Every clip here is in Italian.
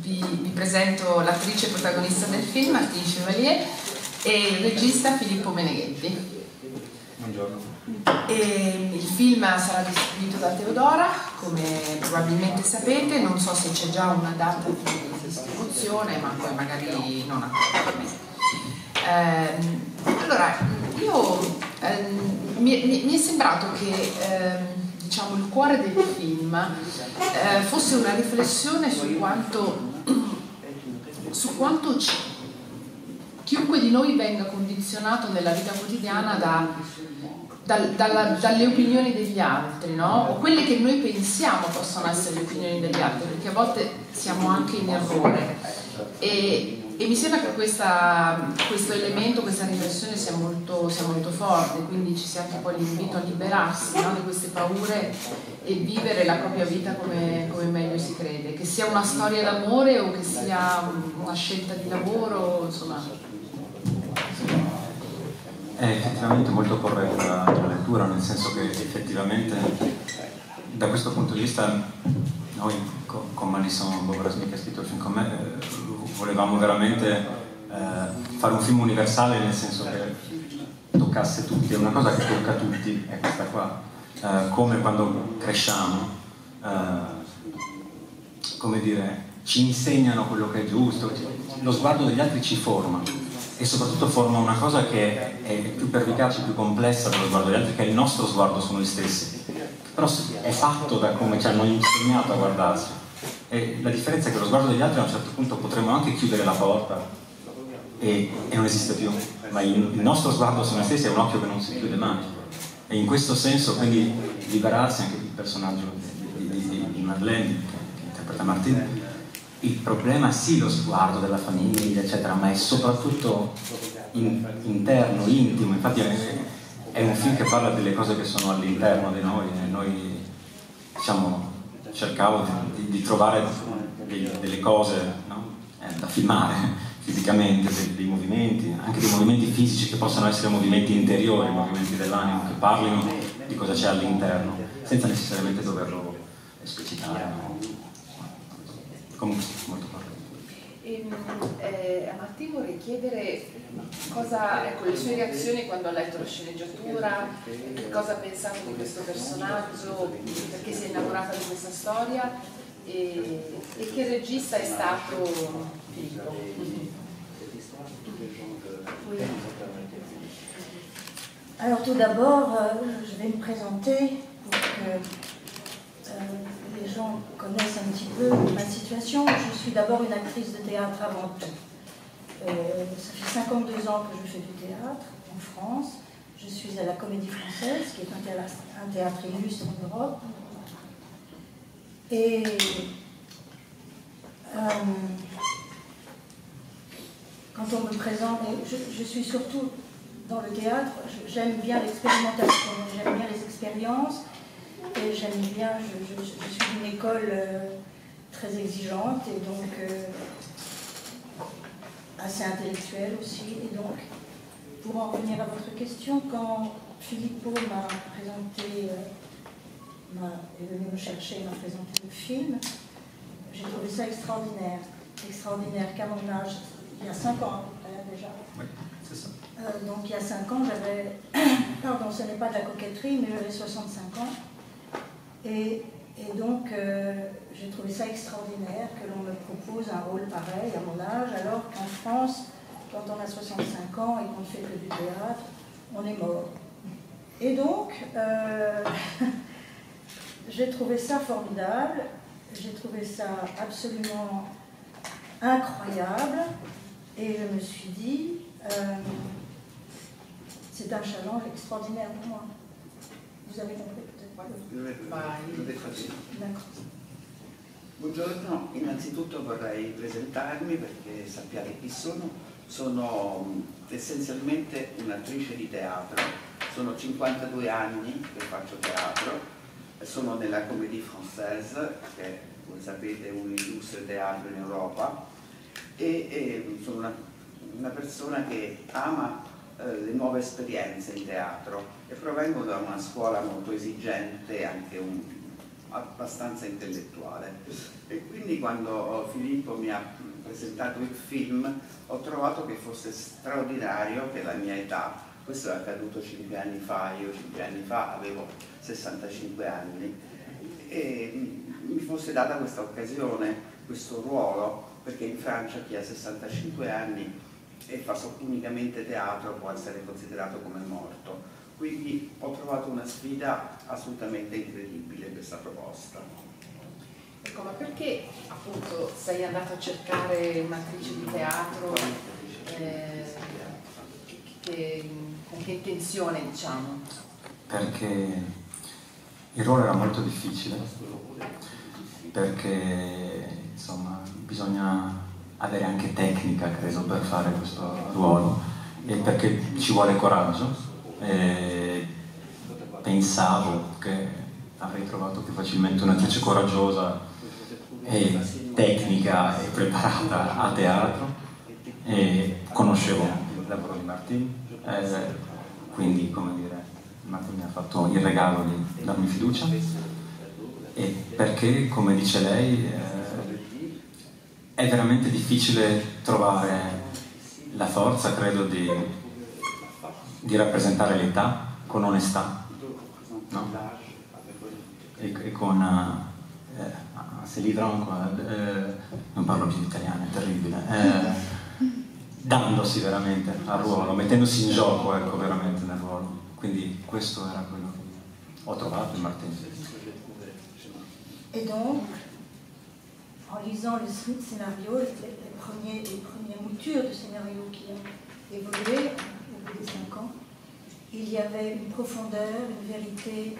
vi presento l'attrice protagonista del film, Martine Chevallier, e il regista Filippo Meneghetti. Buongiorno. E il film sarà distribuito da Teodora, come probabilmente sapete. Non so se c'è già una data di distribuzione, ma poi magari non ha. Allora, mi è sembrato che diciamo, il cuore del film fosse una riflessione su quanto chiunque di noi venga condizionato nella vita quotidiana dalle opinioni degli altri, no? O quelle che noi pensiamo possono essere le opinioni degli altri, perché a volte siamo anche in errore, e mi sembra che questo elemento, questa riflessione sia molto forte, quindi ci sia anche poi l'invito a liberarsi, no, di queste paure e vivere la propria vita come meglio si crede, che sia una storia d'amore o che sia una scelta di lavoro, insomma. È effettivamente molto corretta la lettura, nel senso che effettivamente da questo punto di vista noi con Malissimo Bovrasmi, che ha scritto il film con me, volevamo veramente fare un film universale, nel senso che toccasse tutti. È una cosa che tocca tutti, è questa qua, come quando cresciamo, come dire, ci insegnano quello che è giusto, lo sguardo degli altri ci forma. E soprattutto forma una cosa che è più pervicace, più complessa dello sguardo degli altri, che è il nostro sguardo su noi stessi. Però è fatto da come ci hanno insegnato a guardarsi. E la differenza è che lo sguardo degli altri a un certo punto potremmo anche chiudere la porta e non esiste più. Ma il nostro sguardo su noi stessi è un occhio che non si chiude mai. E in questo senso, quindi, liberarsi anche del personaggio di Madeleine, che interpreta Martine. Il problema è sì lo sguardo della famiglia, eccetera, ma è soprattutto interno, intimo. Infatti è un film che parla delle cose che sono all'interno di noi. Noi, diciamo, cercavo di trovare delle cose, no? Da filmare fisicamente, dei movimenti, anche dei movimenti fisici che possono essere movimenti interiori, movimenti dell'animo, che parlino di cosa c'è all'interno, senza necessariamente doverlo esplicitare, no? Comunque, molto a Martine vorrei chiedere cosa, ecco, le sue reazioni quando ha letto la sceneggiatura, cosa ha pensato di questo personaggio, perché si è innamorata di questa storia, e che regista è stato Filippo. Alors tout d'abord, je vais me présenter pour que les gens connaissent un petit peu ma situation. Je suis d'abord une actrice de théâtre avant tout. Ça fait 52 ans que je fais du théâtre en France. Je suis à la Comédie Française, qui est un théâtre illustre en Europe. Et quand on me présente, je suis surtout dans le théâtre, j'aime bien l'expérimentation, j'aime bien les expériences. Et j'aime bien, je suis d'une école très exigeante et donc assez intellectuelle aussi. Et donc, pour en revenir à votre question, quand Filippo m'a présenté, est venu me chercher et m'a présenté le film, j'ai trouvé ça extraordinaire. Extraordinaire qu'à mon âge, il y a 5 ans déjà. Oui, c'est ça. Donc il y a 5 ans, j'avais, pardon, ce n'est pas de la coquetterie, mais j'avais 65 ans. Et donc, j'ai trouvé ça extraordinaire que l'on me propose un rôle pareil à mon âge, alors qu'en France, quand on a 65 ans et qu'on ne fait que du théâtre, on est mort. Et donc, j'ai trouvé ça formidable, j'ai trouvé ça absolument incroyable, et je me suis dit, c'est un challenge extraordinaire pour moi. Vous avez compris? Buongiorno, innanzitutto vorrei presentarmi perché sappiate chi sono. Sono essenzialmente un'attrice di teatro, sono 52 anni che faccio teatro, sono nella Comédie Française, che come sapete è un illustre teatro in Europa, e sono una persona che ama le nuove esperienze in teatro, e provengo da una scuola molto esigente, anche abbastanza intellettuale, e quindi quando Filippo mi ha presentato il film ho trovato che fosse straordinario che la mia età, questo è accaduto 5 anni fa, io 5 anni fa avevo 65 anni, e mi fosse data questa occasione, questo ruolo, perché in Francia chi ha 65 anni e fa unicamente teatro può essere considerato come morto. Quindi ho trovato una sfida assolutamente incredibile questa proposta. Ecco, ma perché appunto sei andato a cercare un'attrice di teatro? Con che intenzione, diciamo? Perché il ruolo era molto difficile, perché insomma bisogna avere anche tecnica, credo, per fare questo ruolo, e perché ci vuole coraggio. E pensavo che avrei trovato più facilmente un'attrice coraggiosa e tecnica e preparata a teatro, e conoscevo il lavoro di Martine, quindi, come dire, Martine mi ha fatto il regalo di darmi fiducia, e perché, come dice lei, è veramente difficile trovare la forza, credo, di rappresentare l'età con onestà, no? E con... se livrano qua, non parlo più italiano, è terribile, dandosi veramente al ruolo, mettendosi in gioco, ecco, veramente nel ruolo. Quindi questo era quello che ho trovato in Martine. E donc, en lisant le scénario, les premières moutures de scénario qui ont évolué des 5 ans, il y avait une profondeur, une vérité,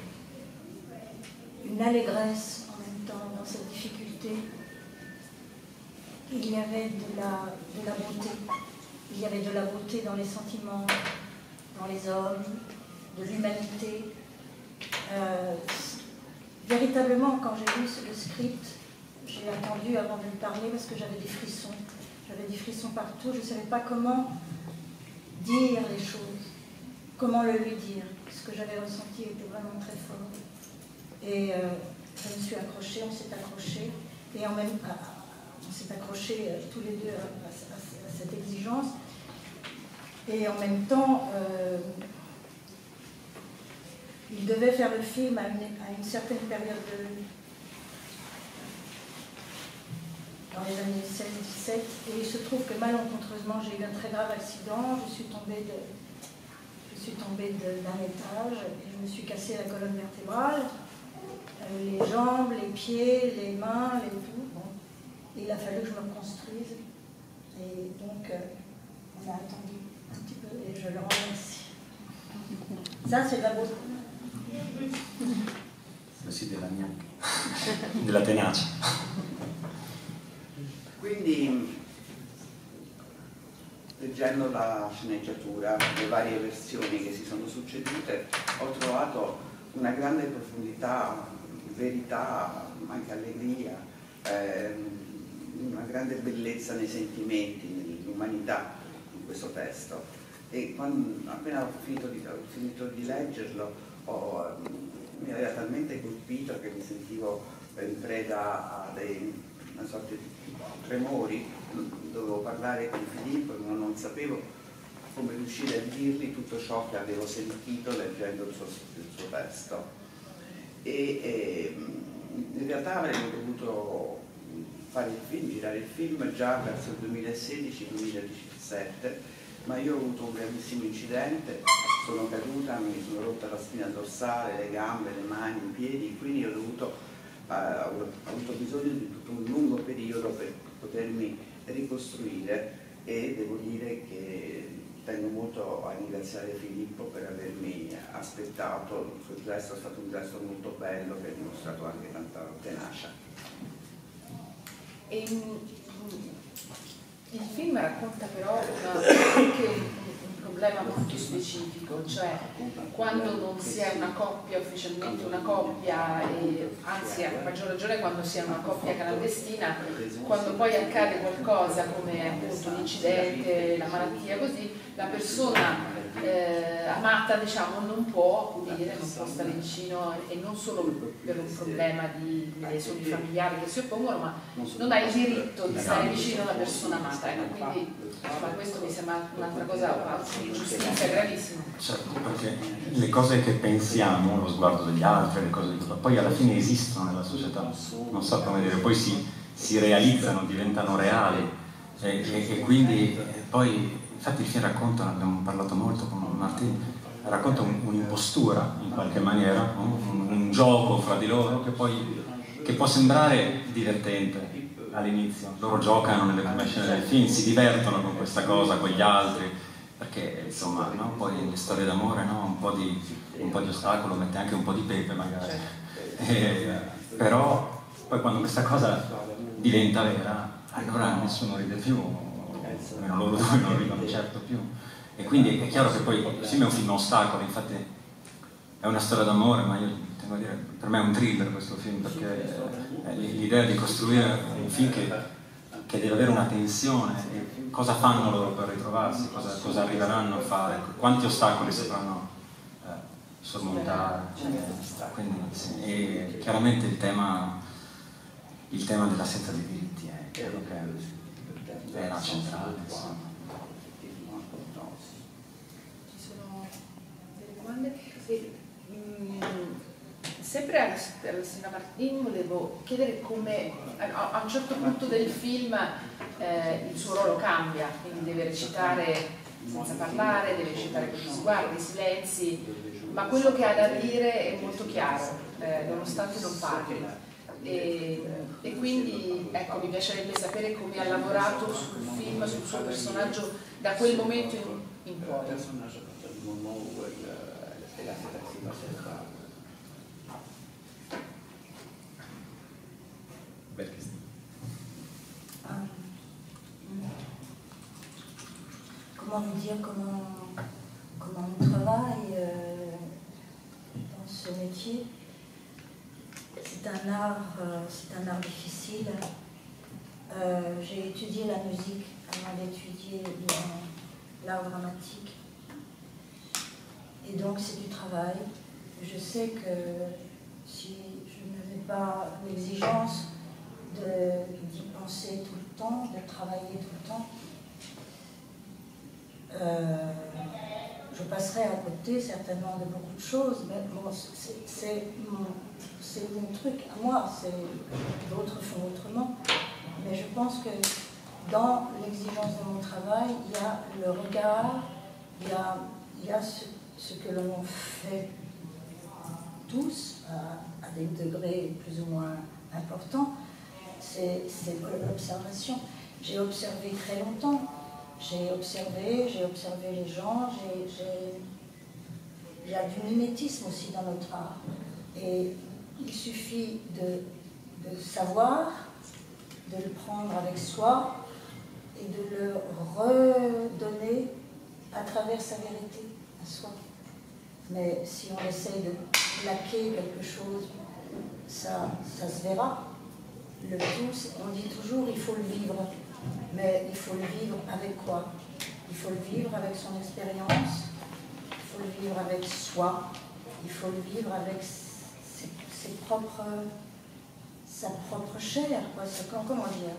une allégresse en même temps dans cette difficulté. Il y avait de la beauté. Il y avait de la beauté dans les sentiments, dans les hommes, de l'humanité. Véritablement, quand j'ai lu le script, j'ai attendu avant de lui parler parce que j'avais des frissons. J'avais des frissons partout. Je ne savais pas comment dire les choses, comment le lui dire. Ce que j'avais ressenti était vraiment très fort. Et je me suis accrochée, on s'est accrochés, et en même temps, on s'est accrochés tous les deux à cette exigence. Et en même temps, il devait faire le film à une certaine période dans les années 16-17, et il se trouve que malencontreusement j'ai eu un très grave accident, je suis tombée d'un étage et je me suis cassée la colonne vertébrale, les jambes, les pieds, les mains, les tout. Bon. Et il a fallu que je me reconstruise, et donc on a attendu un petit peu et je le remercie. Ça c'est de la beauté. C'est aussi de la mienne, de la tenacia. Quindi, leggendo la sceneggiatura, le varie versioni che si sono succedute, ho trovato una grande profondità, verità, anche allegria, una grande bellezza nei sentimenti, nell'umanità di questo testo. E quando, appena ho finito di leggerlo, mi aveva talmente colpito che mi sentivo in preda a dei... una sorta di tremori, dovevo parlare con Filippo, ma non sapevo come riuscire a dirgli tutto ciò che avevo sentito leggendo il suo testo. E in realtà avremmo dovuto fare il film, girare il film già verso il 2016-2017, ma io ho avuto un gravissimo incidente, sono caduta, mi sono rotta la spina dorsale, le gambe, le mani, i piedi, quindi ho avuto bisogno di tutto un lungo periodo per potermi ricostruire, e devo dire che tengo molto a ringraziare Filippo per avermi aspettato. Il suo gesto è stato un gesto molto bello che ha dimostrato anche tanta tenacia. E il film racconta però anche un problema molto specifico, cioè quando non si è una coppia, ufficialmente una coppia, e anzi a maggior ragione quando si è una coppia clandestina, quando poi accade qualcosa come appunto un incidente, la malattia, così, la persona Amata, diciamo, non può accudire, non può stare vicino, e non solo per un problema di relazioni familiari che si oppongono, ma non ha il diritto di stare vicino a una persona amata. Quindi, insomma, questo mi sembra un'altra cosa, un'ingiustizia gravissima. Certo, perché le cose che pensiamo, lo sguardo degli altri, le cose di tutto, poi alla fine esistono nella società, non so come dire, poi si realizzano, diventano reali, e quindi poi, infatti il film racconta, abbiamo parlato molto con Martine, racconta un'impostura in qualche maniera, un gioco fra di loro che può sembrare divertente all'inizio. Loro giocano nelle prime scene del film, si divertono con questa cosa, con gli altri, perché insomma, no? Poi le storie d'amore, no? un po' di ostacolo, mette anche un po' di pepe magari, però poi quando questa cosa diventa vera, allora nessuno ride più, almeno loro due non ridono certo più, e quindi è chiaro che poi il film è un film a ostacoli. Infatti è una storia d'amore, ma io tengo a dire, per me è un thriller questo film, perché l'idea di costruire un film che deve avere una tensione, cosa fanno loro per ritrovarsi, cosa arriveranno a fare, quanti ostacoli sapranno sormontare, quindi, sì. E chiaramente il tema dell'assenza di diritti è la centrale, insomma. Ci sono delle domande? Sempre alla signora Martine volevo chiedere come a un certo punto del film il suo ruolo cambia, quindi deve recitare senza parlare, deve recitare con gli sguardi, i silenzi, ma quello che ha da dire è molto chiaro, nonostante non parli. E quindi, ecco, mi piacerebbe sapere come ha lavorato sul film, sul suo personaggio da quel momento in poi. Comment vous dire comment on travaille dans ce métier? C'est un art difficile. J'ai étudié la musique avant d'étudier l'art dramatique. Et donc c'est du travail. Je sais que si je n'avais pas l'exigence d'y penser tout le temps, de travailler tout le temps, je passerai à côté certainement de beaucoup de choses, mais bon, c'est mon truc à moi, d'autres font autrement, mais je pense que dans l'exigence de mon travail, il y a le regard, il y a ce que l'on fait tous, à des degrés plus ou moins importants, c'est l'observation. J'ai observé très longtemps. J'ai observé les gens, il y a du mimétisme aussi dans notre art. Et il suffit de savoir, de le prendre avec soi et de le redonner à travers sa vérité à soi. Mais si on essaye de plaquer quelque chose, ça se verra. Le tout, on dit toujours, il faut le vivre. Mais il faut le vivre avec quoi? Il faut le vivre avec son expérience, il faut le vivre avec soi, il faut le vivre avec sa propre chair, quoi. Comment dire?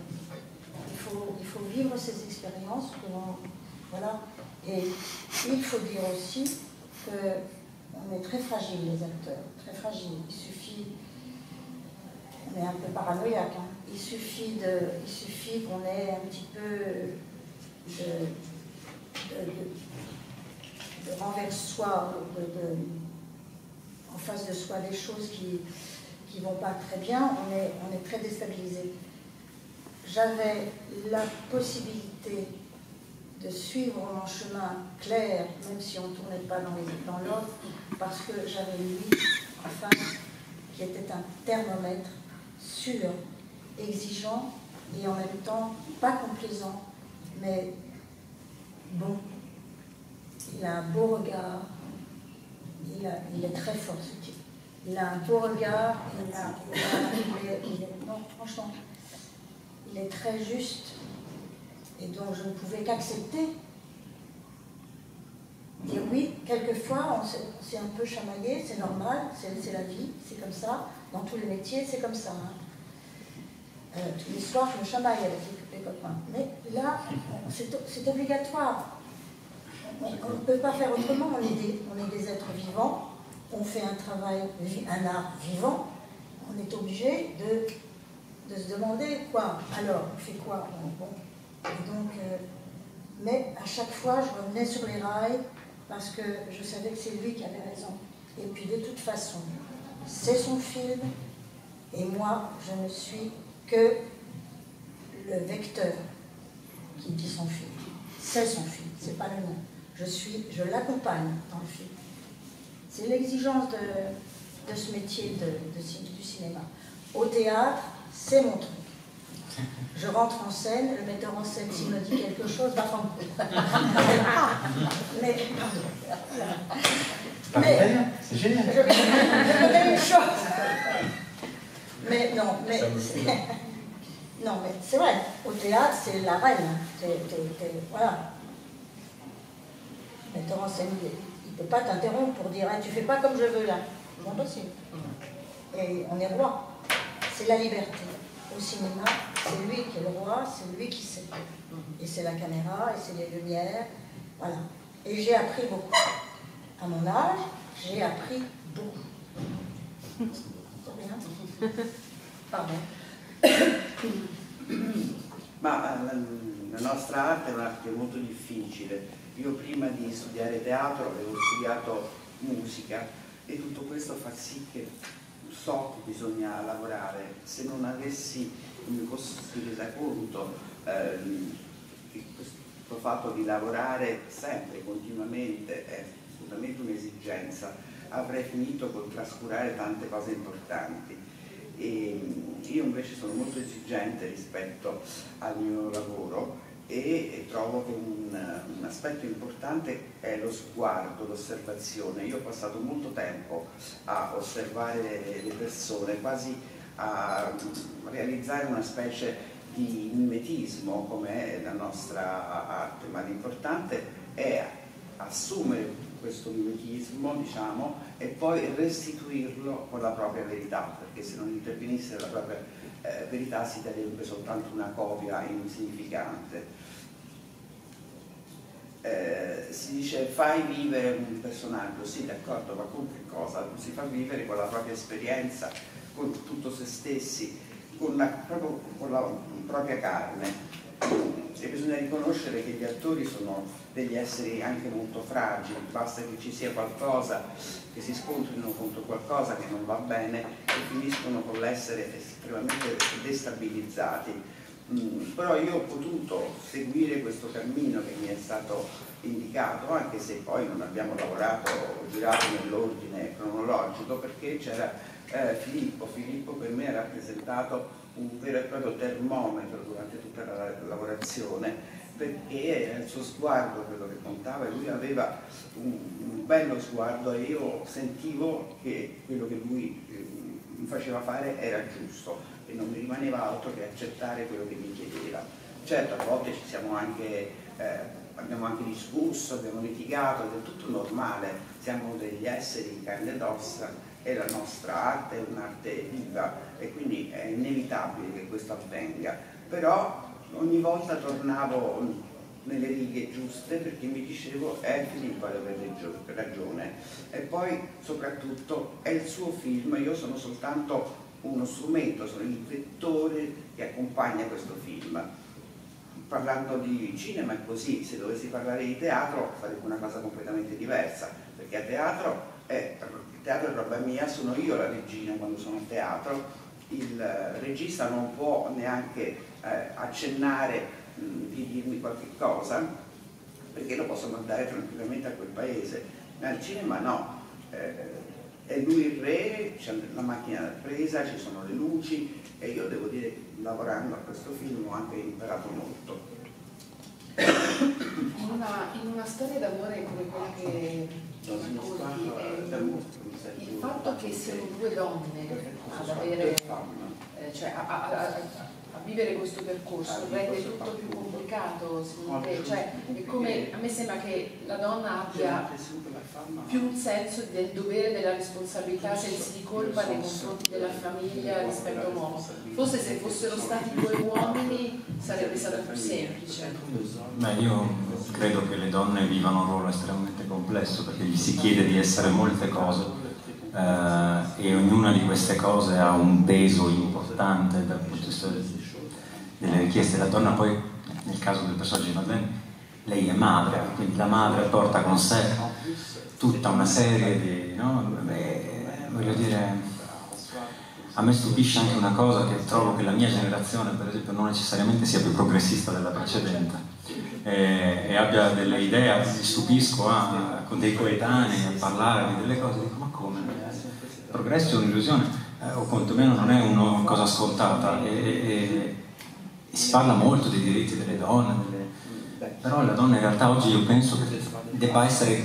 Il faut vivre ses expériences, voilà. Et il faut dire aussi qu'on est très fragile, les acteurs, très fragile. Il suffit, on est un peu paranoïaque, hein. Il suffit qu'on ait un petit peu de renvers soi, en face de soi, des choses qui ne vont pas très bien, on est très déstabilisé. J'avais la possibilité de suivre mon chemin clair, même si on ne tournait pas dans l'autre, parce que j'avais lui en face qui était un thermomètre sûr, exigeant et en même temps pas complaisant, mais bon, il a un beau regard, il est très fort ce type, il a un beau regard, non, franchement, il est très juste, et donc je ne pouvais qu'accepter dire oui, quelquefois on s'est un peu chamaillé, c'est normal, c'est la vie, c'est comme ça, dans tous les métiers c'est comme ça. Hein. Tous les soirs je me chamaille avec les copains, mais là c'est obligatoire, on ne peut pas faire autrement, on est des êtres vivants, on fait un travail, un art vivant, on est obligé de se demander quoi, alors on fait quoi, bon, donc... mais à chaque fois, je revenais sur les rails parce que je savais que c'est lui qui avait raison. Et puis de toute façon, c'est son film et moi, je ne suis que le vecteur qui dit son film. C'est son film, c'est pas le nom. Je l'accompagne dans le film. C'est l'exigence de ce métier du cinéma. Au théâtre, c'est mon truc. Je rentre en scène, le metteur en scène s'il me dit quelque chose, va prendre c'est génial. Je connais une chose. Mais c'est vrai, au théâtre, c'est la reine. Voilà. Le metteur en scène, il ne peut pas t'interrompre pour dire hey, tu fais pas comme je veux là. C'est impossible. Et on est roi. C'est la liberté. Au cinéma, c'est lui qui est le roi, c'est lui qui sait. Et c'est la caméra, et c'est les lumières, voilà. Et j'ai appris beaucoup. À mon âge, j'ai appris beaucoup. C'est bien. Pardon. Ma la nostra arte è un'arte molto difficile. Io prima di studiare teatro avevo studiato musica e tutto questo fa sì che... so che bisogna lavorare, se non avessi, non mi fossi resa conto questo fatto di lavorare sempre, continuamente, è assolutamente un'esigenza, avrei finito col trascurare tante cose importanti. E io invece sono molto esigente rispetto al mio lavoro e trovo che un aspetto importante è lo sguardo, l'osservazione. Io ho passato molto tempo a osservare le persone, quasi a realizzare una specie di mimetismo come è la nostra arte, ma l'importante è assumere questo mimetismo, diciamo, e poi restituirlo con la propria verità, perché se non intervenisse la propria verità si darebbe soltanto una copia insignificante. Si dice fai vivere un personaggio, sì d'accordo, ma con che cosa? Si fa vivere con la propria esperienza, con tutto se stessi, con la propria carne. E bisogna riconoscere che gli attori sono degli esseri anche molto fragili, basta che ci sia qualcosa, che si scontrino contro qualcosa che non va bene e finiscono con l'essere estremamente destabilizzati. Però io ho potuto seguire questo cammino che mi è stato indicato, anche se poi non abbiamo lavorato o girato nell'ordine cronologico, perché c'era Filippo per me ha rappresentato un vero e proprio termometro durante tutta la lavorazione, perché era il suo sguardo quello che contava, e lui aveva un bello sguardo e io sentivo che quello che lui mi faceva fare era giusto e non mi rimaneva altro che accettare quello che mi chiedeva. Certo, a volte ci siamo anche abbiamo anche discusso, abbiamo litigato, ed è tutto normale, siamo degli esseri in carne ed ossa e la nostra arte è un'arte viva e quindi è inevitabile che questo avvenga, però ogni volta tornavo nelle righe giuste perché mi dicevo è Filippo ad aver ragione, e poi soprattutto è il suo film, io sono soltanto uno strumento, sono il vettore che accompagna questo film. Parlando di cinema è così, se dovessi parlare di teatro farebbe una cosa completamente diversa, perché a teatro il teatro è roba mia, sono io la regina quando sono a teatro, il regista non può neanche accennare di dirmi qualche cosa perché lo posso mandare tranquillamente a quel paese, ma al cinema no, è lui il re, c'è la macchina da presa, ci sono le luci e io devo dire che lavorando a questo film ho anche imparato molto. In una storia d'amore come quella che racconti, il fatto che siano due donne ad avere, cioè a vivere questo percorso rende tutto più complicato, secondo te? Cioè, è come, a me sembra che la donna abbia più un senso del dovere, della responsabilità, sensi di colpa nei confronti della famiglia rispetto all'uomo. Forse se fossero stati due uomini sarebbe stato più semplice. Beh, io credo che le donne vivano un ruolo estremamente complesso, perché gli si chiede di essere molte cose. E ognuna di queste cose ha un peso importante dal punto di vista delle richieste della donna. Poi nel caso del personaggio di Madeleine, lei è madre, quindi la madre porta con sé tutta una serie di, no? Beh, voglio dire, a me stupisce anche una cosa, che trovo che la mia generazione per esempio non necessariamente sia più progressista della precedente e abbia delle idee. Mi stupisco con dei coetanei a parlare di delle cose, dico, ma come? Il progresso è un'illusione, o quantomeno non è una cosa ascoltata, e si parla molto dei diritti delle donne, però la donna in realtà oggi io penso che debba essere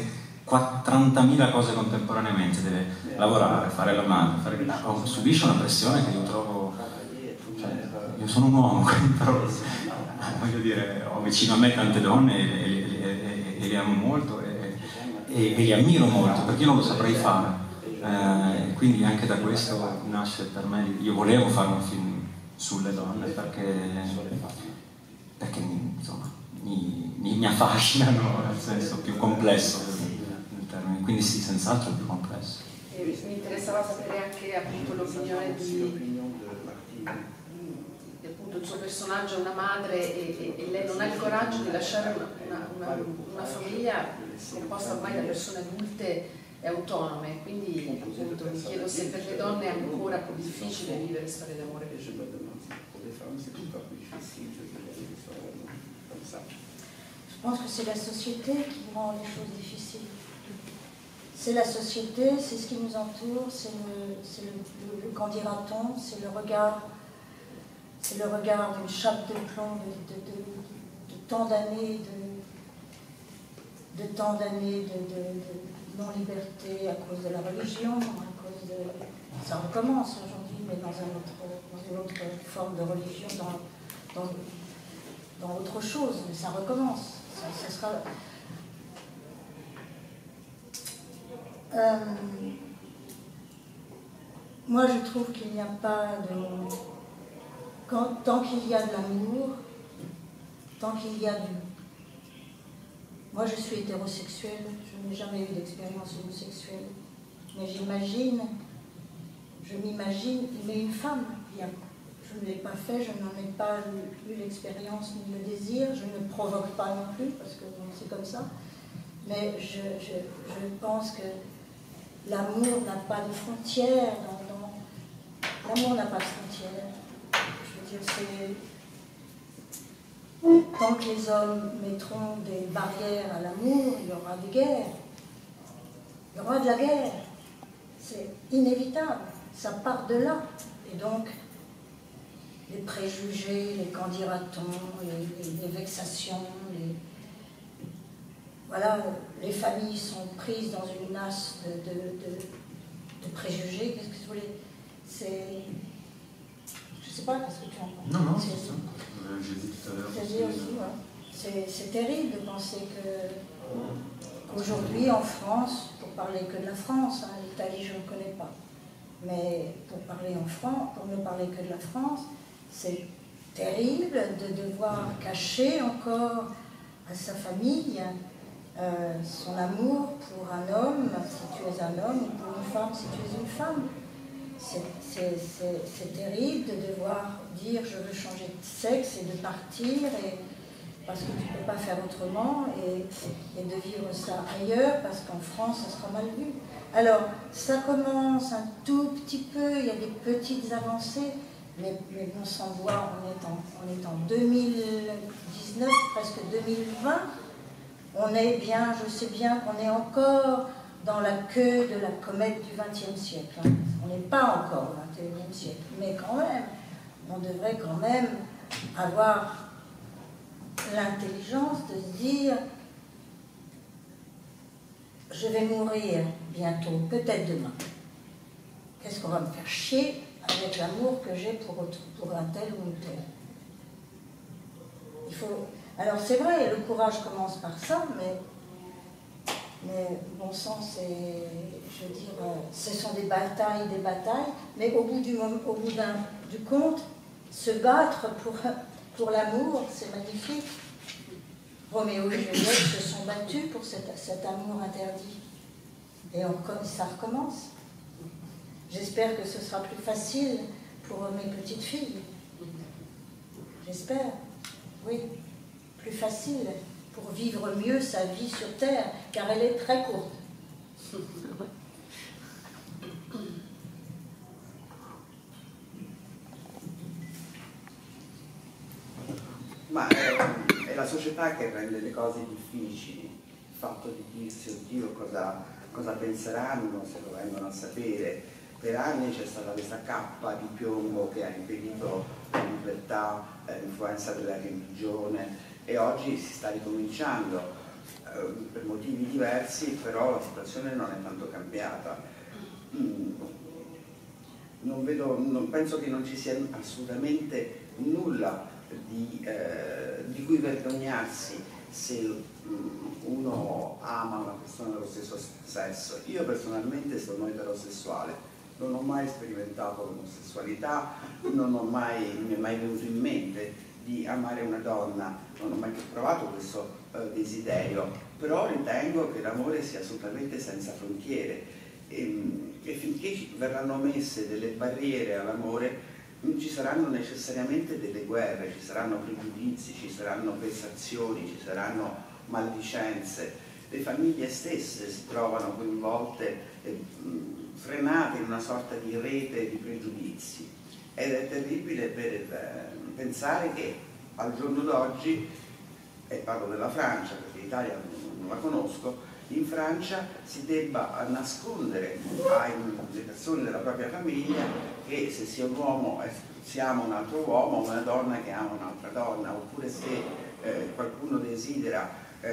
40.000 cose contemporaneamente, deve lavorare, fare la madre, subisce una pressione che io trovo, cioè, io sono un uomo, quindi, però voglio dire, ho vicino a me tante donne e le amo molto e le ammiro molto, perché io non lo saprei fare. Quindi anche da questo nasce per me, io volevo fare un film sulle donne perché insomma, mi affascinano nel senso più complesso, quindi sì, senz'altro più complesso. Mi interessava sapere anche appunto l'opinione di appunto il suo personaggio, una madre, e lei non ha il coraggio di lasciare una famiglia composta ormai da persone adulte e autonome, quindi appunto mi chiedo se per le donne è ancora più difficile vivere storie d'amore. Je pense que c'est la société qui rend les choses difficiles. C'est la société, c'est ce qui nous entoure, c'est le qu'en dira-t-on, c'est le regard d'une chape de plomb de tant d'années, non liberté à cause de la religion, à cause de... Ça recommence aujourd'hui, mais dans une autre forme de religion, dans autre chose, mais ça recommence. Ça sera... Moi, je trouve qu'il n'y a pas de... tant qu'il y a de l'amour, tant qu'il y a du... Moi, je suis hétérosexuelle, je n'ai jamais eu d'expérience homosexuelle, mais j'imagine, je m'imagine, mais une femme, bien. Je ne l'ai pas fait, je n'en ai pas eu l'expérience ni le désir, je ne provoque pas non plus, parce que bon, c'est comme ça, mais je pense que l'amour n'a pas de frontières, l'amour n'a pas de frontières, je veux dire, c'est... Tant que les hommes mettront des barrières à l'amour, il y aura des guerres. Il y aura de la guerre. C'est inévitable. Ça part de là. Et donc, les préjugés, les qu'en dira-t-on, les vexations, les... Voilà, les familles sont prises dans une nasse de préjugés. Qu'est-ce que vous voulez? C'est... Je ne sais pas, qu'est-ce que tu en penses? Non, non, c'est ça. C'est terrible de penser qu'aujourd'hui en France, pour parler que de la France, hein, l'Italie je ne connais pas, mais pour ne parler que de la France, c'est terrible de devoir cacher encore à sa famille son amour pour un homme, si tu es un homme, ou pour une femme, si tu es une femme. C'est terrible de devoir dire je veux changer de sexe et de partir parce que tu ne peux pas faire autrement et de vivre ça ailleurs parce qu'en France ça sera mal vu. Alors ça commence un tout petit peu, il y a des petites avancées, mais bon sang voir, on est en 2019, presque 2020, on est bien, je sais bien qu'on est encore dans la queue de la comète du XXe siècle. Hein. On n'est pas encore au XXIe siècle, mais quand même, on devrait quand même avoir l'intelligence de se dire « Je vais mourir bientôt, peut-être demain. Qu'est-ce qu'on va me faire chier avec l'amour que j'ai pour un tel ou une telle ?» il faut... Alors c'est vrai, le courage commence par ça, mais bon sang, c'est, je veux dire, ce sont des batailles, mais au bout du compte, se battre pour l'amour, c'est magnifique. Roméo et Juliette se sont battus pour cet amour interdit. Et ça recommence. J'espère que ce sera plus facile pour mes petites filles. J'espère, oui. Plus facile pour vivre mieux sa vie sur Terre, car elle est très courte. Ma è la società che rende le cose difficili, il fatto di dirsi oddio cosa penseranno se lo vengono a sapere. Per anni c'è stata questa cappa di piombo che ha impedito la libertà, l'influenza della religione, e oggi si sta ricominciando per motivi diversi, però la situazione non è tanto cambiata. Non penso che non ci sia assolutamente nulla di cui vergognarsi se uno ama una persona dello stesso sesso. Io personalmente sono eterosessuale. Non ho mai sperimentato l'omosessualità, non mi è mai venuto in mente di amare una donna, non ho mai provato questo desiderio, però ritengo che l'amore sia assolutamente senza frontiere e finché verranno messe delle barriere all'amore ci saranno necessariamente delle guerre, ci saranno pregiudizi, ci saranno vessazioni, ci saranno maldicenze. Le famiglie stesse si trovano coinvolte frenate in una sorta di rete di pregiudizi ed è terribile per pensare che al giorno d'oggi, e parlo della Francia perché l'Italia non la conosco, in Francia si debba nascondere alle persone della propria famiglia che se sia un uomo si ama un altro uomo, una donna che ama un'altra donna, oppure se qualcuno desidera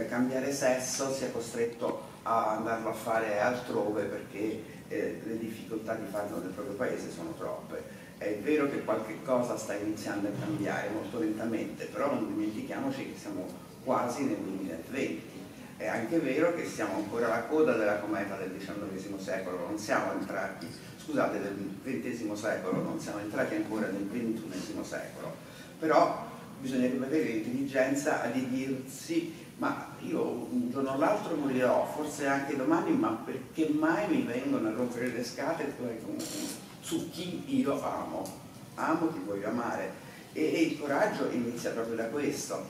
cambiare sesso sia costretto a andarlo a fare altrove perché le difficoltà di farlo nel proprio paese sono troppe. È vero che qualche cosa sta iniziando a cambiare molto lentamente, però non dimentichiamoci che siamo quasi nel 2020. È anche vero che siamo ancora alla coda della cometa del XIX secolo, non siamo entrati, scusate, del XX secolo, non siamo entrati ancora nel XXI secolo, però bisognerebbe avere l'intelligenza di dirsi: ma io un giorno o l'altro morirò, forse anche domani, ma perché mai mi vengono a rompere le scatole su chi io amo? Amo chi voglio amare. E il coraggio inizia proprio da questo.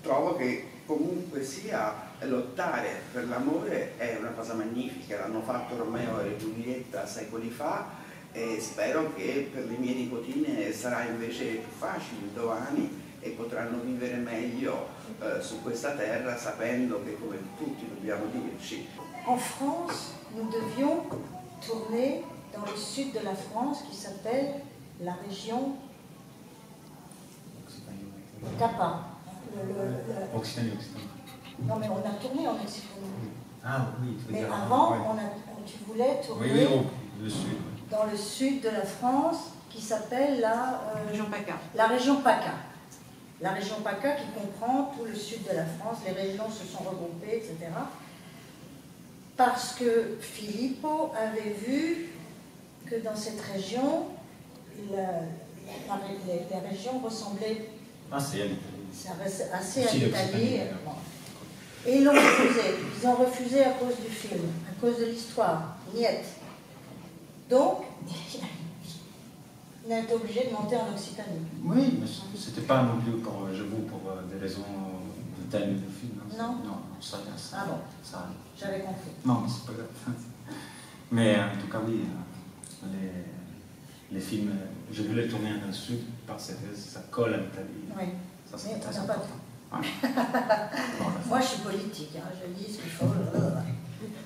Trovo che comunque sia lottare per l'amore è una cosa magnifica, l'hanno fatto Romeo e Giulietta secoli fa e spero che per le mie nipotine sarà invece più facile domani e potranno vivere meglio su questa terra sapendo che, come tutti dobbiamo dirci. En France, nous devions tourner dans le sud de la France qui s'appelle la région PACA. Occitanie. Non mais on a tourné en Occitanie. Ah oui. Mais avant, tu voulais tourner dans le sud de la France qui s'appelle la région PACA. La région PACA qui comprend tout le sud de la France, les régions se sont regroupées, etc. Parce que Filippo avait vu que dans cette région, les régions ressemblaient assez à l'Italie. Et ils ont refusé à cause du film, à cause de l'histoire, niette. Donc, on a été obligé de monter en Occitanie. Oui, mais c'était pas un oubli pour j'avoue, pour des raisons de thème de film. Non, non, ça. Ah bon, ça. J'avais compris. Non, c'est pas grave. Mais en tout cas, oui, les films, je voulais tourner dans le sud parce que ça colle à l'Italie. Oui, ça, mais on n'a pas de temps. Moi, je suis politique, hein, je dis ce qu'il faut.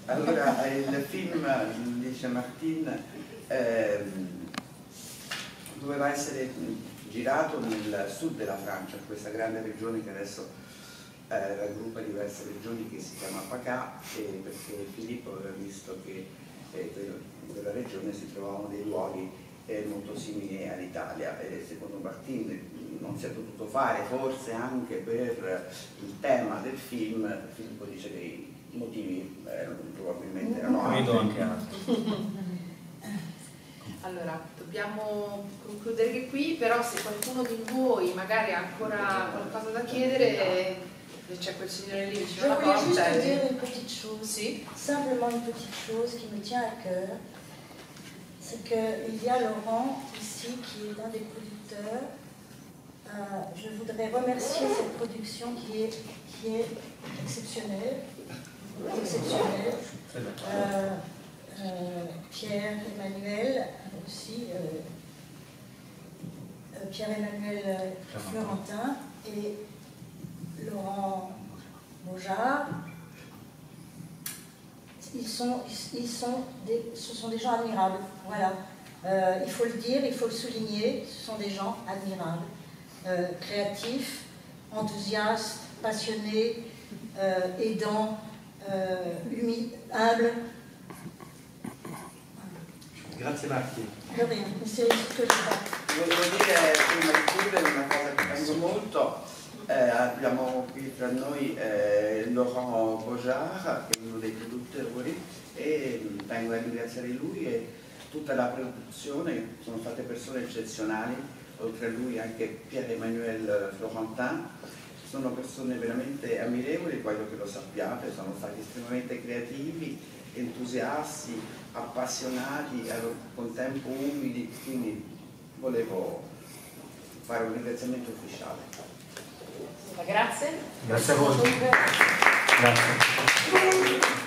Allora, il film, dice Martine, doveva essere girato nel sud della Francia, questa grande regione che adesso raggruppa diverse regioni, che si chiama PACA, perché Filippo aveva visto che in quella regione si trovavano dei luoghi molto simili all'Italia. E secondo Martine non si è potuto fare, forse anche per il tema del film. Filippo dice che i motivi probabilmente erano altri. Allora, dobbiamo concludere qui, però se qualcuno di voi magari ha ancora qualcosa da chiedere, c'è quel signore lì vicino alla porta. Je voulais juste dire une petite chose, si? Simplement une petite chose qui me tient à cœur, c'est qu'il y a Laurent ici qui est l'un des producteurs. Je voudrais remercier cette production qui est exceptionnelle, Pierre-Emmanuel aussi, Pierre-Emmanuel Florentin et Laurent Baujard. Ce sont des gens admirables, voilà. Il faut le dire, il faut le souligner, ce sont des gens admirables, créatifs, enthousiastes, passionnés, aidants, humbles. Grazie Marti. Va bene, volevo dire prima di chiudere una cosa che penso molto. Abbiamo qui tra noi Laurent Baujard, che è uno dei produttori, e tengo a ringraziare lui e tutta la produzione. Sono state persone eccezionali, oltre a lui anche Pierre-Emmanuel Florentin. Sono persone veramente ammirevoli, voglio che lo sappiate, sono stati estremamente creativi, entusiasti, appassionati, al contempo umili, quindi volevo fare un ringraziamento ufficiale. Grazie. Grazie a voi. Grazie.